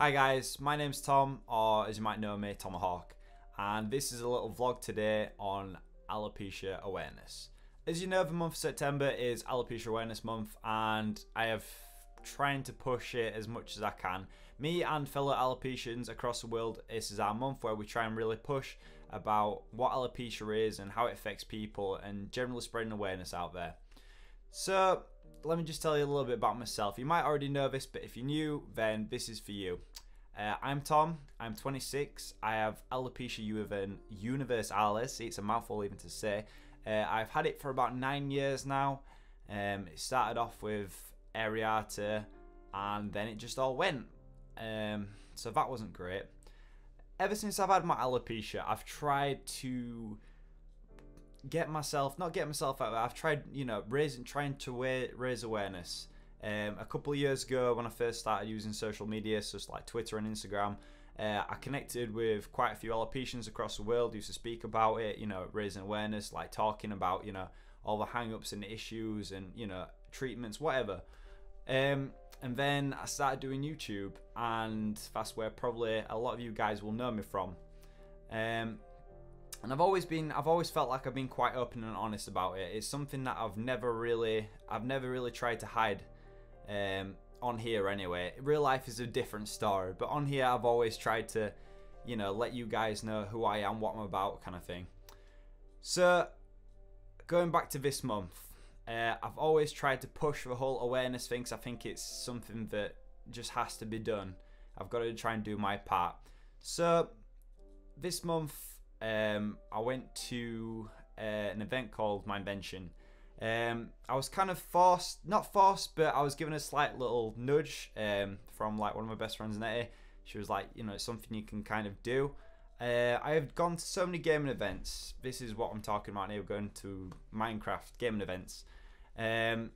Hi guys, my name's Tom, or as you might know me, Tomahawk, and this is a little vlog today on alopecia awareness. As you know, the month of September is Alopecia Awareness Month, and I have trying to push it as much as I can. Me and fellow alopecians across the world, this is our month where we try and really push about what alopecia is and how it affects people and generally spreading awareness out there. So let me just tell you a little bit about myself. You might already know this, but if you're new, then this is for you. I'm Tom, I'm 26, I have alopecia universalis, it's a mouthful even to say. I've had it for about 9 years now. It started off with areata and then it just all went. So that wasn't great. Ever since I've had my alopecia, I've tried to raise awareness. A couple of years ago when I first started using social media, so it's like Twitter and Instagram, I connected with quite a few alopecians across the world who used to speak about it, you know, raising awareness, like talking about, you know, all the hang-ups and the issues and, you know, treatments, whatever. And then I started doing YouTube, and that's where probably a lot of you guys will know me from. And I've always felt like I've been quite open and honest about it. It's something that I've never really tried to hide on here anyway. Real life is a different story, but on here I've always tried to, you know, let you guys know who I am, what I'm about, kind of thing. So going back to this month, I've always tried to push the whole awareness thing because I think it's something that just has to be done. I've got to try and do my part. So this month, I went to an event called Mindvention. I was kind of forced, not forced, but I was given a slight little nudge from like one of my best friends, Nettie. She was like, you know, it's something you can kind of do. I have gone to so many gaming events. This is what I'm talking about here. We're going to Minecraft gaming events. And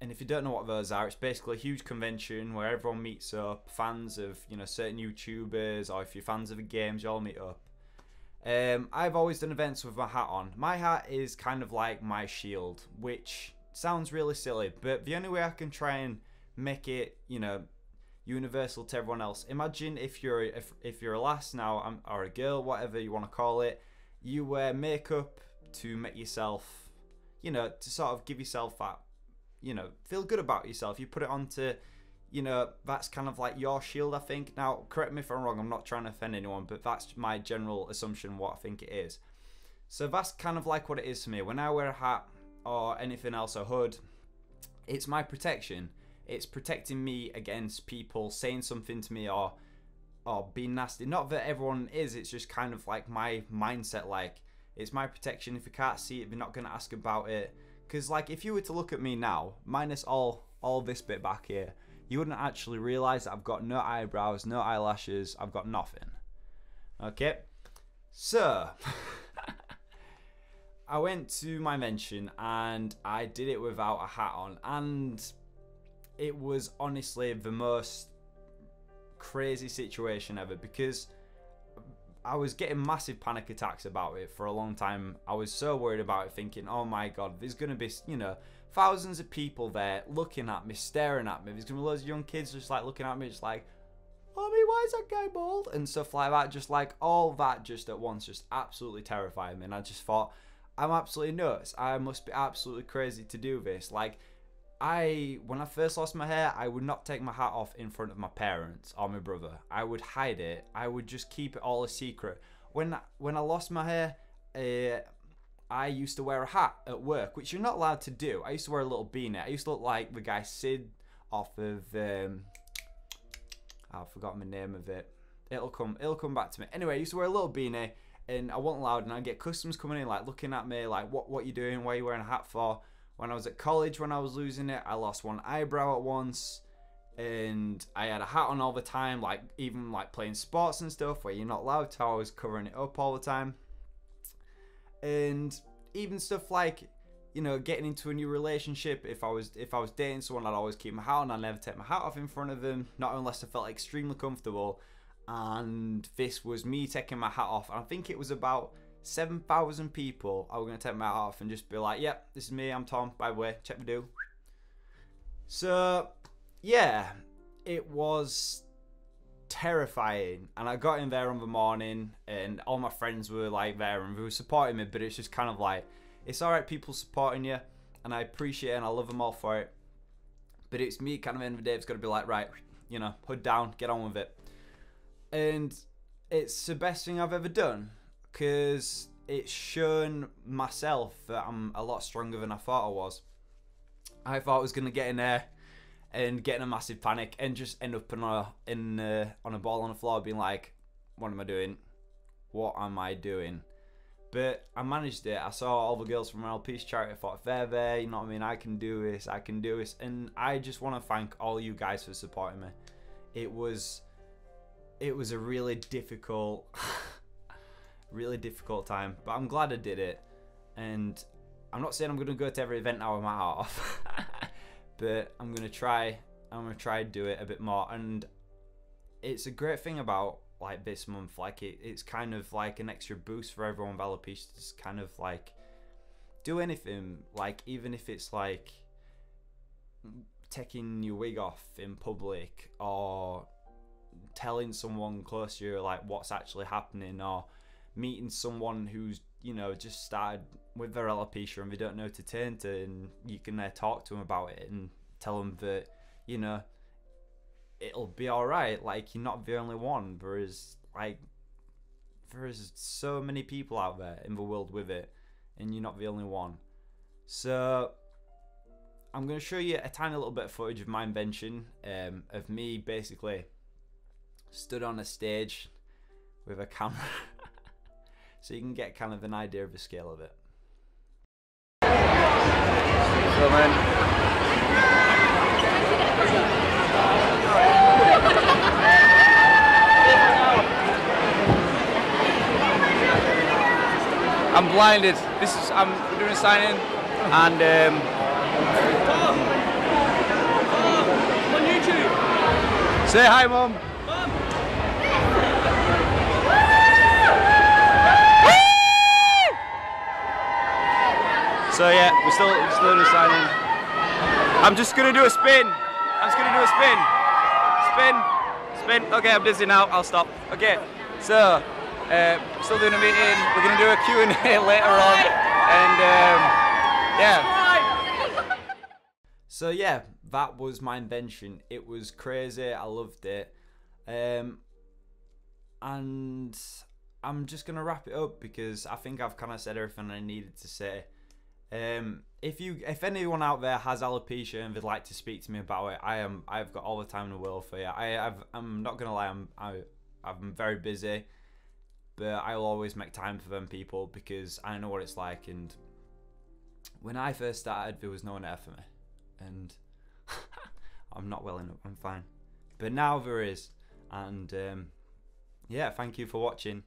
if you don't know what those are, it's basically a huge convention where everyone meets up, fans of, you know, certain YouTubers, or if you're fans of the games, you all meet up. I've always done events with my hat on. My hat is kind of like my shield, which sounds really silly, but the only way I can try and make it, you know, universal to everyone else. Imagine if you're a lass now, or a girl, whatever you want to call it, you wear makeup to make yourself, you know, to sort of give yourself that, you know, feel good about yourself. You put it on to, you know, that's kind of like your shield, I think. Now, correct me if I'm wrong, I'm not trying to offend anyone, but that's my general assumption, what I think it is. So that's kind of like what it is to me. When I wear a hat or anything else, a hood, it's my protection. It's protecting me against people saying something to me or being nasty. Not that everyone is, it's just kind of like my mindset, like, it's my protection. If you can't see it, they're not gonna ask about it. Because like, if you were to look at me now, minus all this bit back here, you wouldn't actually realise that I've got no eyebrows, no eyelashes, I've got nothing. Okay, so I went to my mention and I did it without a hat on, and it was honestly the most crazy situation ever because I was getting massive panic attacks about it for a long time. I was so worried about it, thinking, oh my god, there's going to be, you know, thousands of people there looking at me, staring at me. There's going to be loads of young kids just like looking at me, just like, oh me, why is that guy bald? And stuff like that, just like all that just at once just absolutely terrified me. And I just thought, I'm absolutely nuts. I must be absolutely crazy to do this. Like, when I first lost my hair, I would not take my hat off in front of my parents or my brother. I would hide it. I would just keep it all a secret. When I lost my hair, I used to wear a hat at work, which you're not allowed to do. I used to wear a little beanie. I used to look like the guy Sid off of, I forgot the name of it. It'll come back to me. Anyway, I used to wear a little beanie and I wasn't allowed, and I'd get customs coming in, like looking at me, like, what you doing? Why are you wearing a hat for? When I was at college, when I was losing it, I lost one eyebrow at once, and I had a hat on all the time, like even like playing sports and stuff where you're not allowed to. I was covering it up all the time, and even stuff like, you know, getting into a new relationship. If I was dating someone, I'd always keep my hat on. I'd never take my hat off in front of them, not unless I felt extremely comfortable. And this was me taking my hat off. And I think it was about 7,000 people I were going to take my hat off and just be like, yep, this is me, I'm Tom, by the way, check me do. So yeah, it was terrifying. And I got in there on the morning and all my friends were like there and they were supporting me, but it's just kind of like, it's alright people supporting you and I appreciate it and I love them all for it, but it's me kind of in the day, it's got to be like, right, you know, hood down, get on with it. And it's the best thing I've ever done because it's shown myself that I'm a lot stronger than I thought I was. I thought I was going to get in there and get in a massive panic and just end up on a ball on the floor being like, what am I doing? What am I doing? But I managed it. I saw all the girls from LP's charity. I thought, if they're there, you know what I mean? I can do this, I can do this. And I just want to thank all you guys for supporting me. It was a really difficult, really difficult time, but I'm glad I did it. And I'm not saying I'm going to go to every event now with my heart off, but I'm going to try do it a bit more. And it's a great thing about like this month, like it's kind of like an extra boost for everyone with alopecia to just kind of like do anything, like even if it's like taking your wig off in public or telling someone close to you like what's actually happening, or meeting someone who's, you know, just started with their alopecia and they don't know to turn to, and you can talk to them about it and tell them that, you know, it'll be alright, like you're not the only one. There is so many people out there in the world with it and you're not the only one. So I'm going to show you a tiny little bit of footage of my invention, of me basically stood on a stage with a camera so you can get kind of an idea of the scale of it. So I'm blinded. I'm doing a sign in and I'm on YouTube. Say hi, Mum. So yeah, we're still doing a sign in. I'm just gonna do a spin. Spin. Okay, I'm dizzy now. I'll stop. Okay, so still doing a meeting. We're gonna do a Q&A later on, and yeah. So yeah, that was my invention. It was crazy. I loved it, and I'm just gonna wrap it up because I think I've kind of said everything I needed to say. If anyone out there has alopecia and they'd like to speak to me about it, I've got all the time in the world for you. I'm not gonna lie, I'm very busy, but I will always make time for them people because I know what it's like. And when I first started, there was no one there for me, and I'm not well enough. I'm fine, but now there is. And yeah, thank you for watching.